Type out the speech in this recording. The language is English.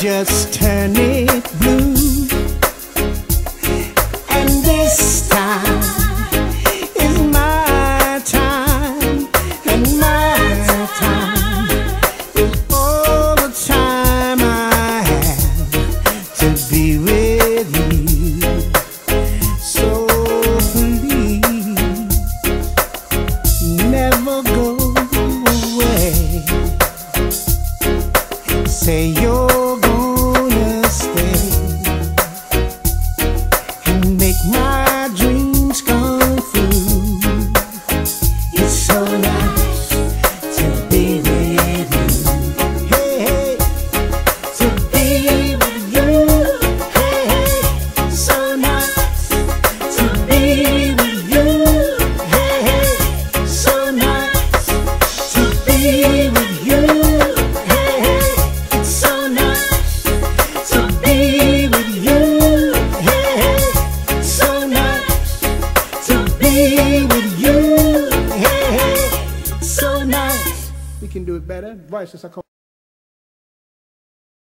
Just turn it blue, and this time is my time, and my time is all the time I have to be with you. So please never go away. Say you're with you, hey, hey, so nice. We can do it better. Voices are called.